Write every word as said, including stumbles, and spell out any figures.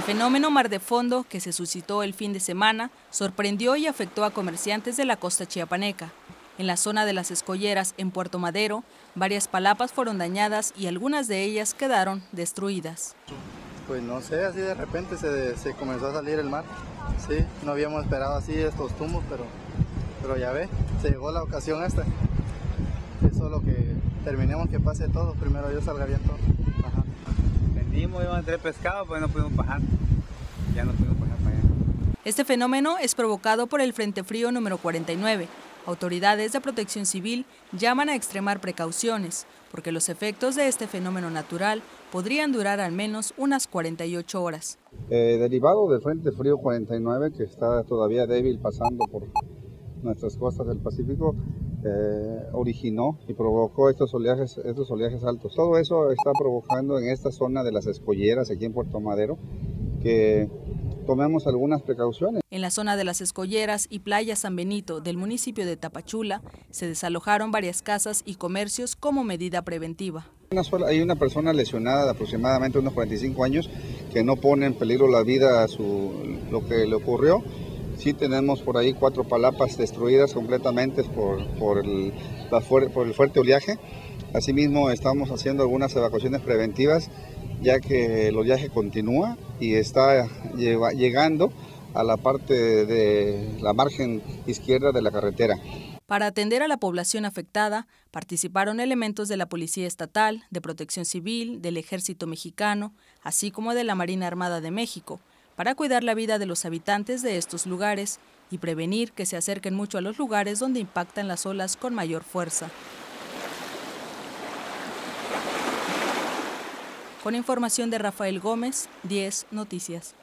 El fenómeno mar de fondo que se suscitó el fin de semana sorprendió y afectó a comerciantes de la costa chiapaneca. En la zona de las escolleras, en Puerto Madero, varias palapas fueron dañadas y algunas de ellas quedaron destruidas. Pues no sé, así de repente se, se comenzó a salir el mar. Sí, no habíamos esperado así estos tumbos, pero, pero ya ve, se llegó la ocasión esta. Eso es lo que terminemos que pase todo, primero Dios salga bien todo. Ajá. Vendimos, íbamos a traer pescado, pues no pudimos bajar. Ya no pudimos bajar para allá. Este fenómeno es provocado por el Frente Frío número cuarenta y nueve. Autoridades de Protección Civil llaman a extremar precauciones, porque los efectos de este fenómeno natural podrían durar al menos unas cuarenta y ocho horas. Eh, derivado del Frente Frío cuarenta y nueve, que está todavía débil pasando por nuestras costas del Pacífico, eh, originó y provocó estos oleajes, estos oleajes altos. Todo eso está provocando en esta zona de las escolleras, aquí en Puerto Madero, que tomemos algunas precauciones. En la zona de las escolleras y playa San Benito del municipio de Tapachula se desalojaron varias casas y comercios como medida preventiva. Una sola, hay una persona lesionada de aproximadamente unos cuarenta y cinco años que no pone en peligro la vida a su, lo que le ocurrió. Sí tenemos por ahí cuatro palapas destruidas completamente por, por, el, la fuer, por el fuerte oleaje. Asimismo estamos haciendo algunas evacuaciones preventivas, ya que el oleaje continúa y está llegando a la parte de la margen izquierda de la carretera. Para atender a la población afectada, participaron elementos de la Policía Estatal, de Protección Civil, del Ejército Mexicano, así como de la Marina Armada de México, para cuidar la vida de los habitantes de estos lugares y prevenir que se acerquen mucho a los lugares donde impactan las olas con mayor fuerza. Con información de Rafael Gómez, Diez Noticias.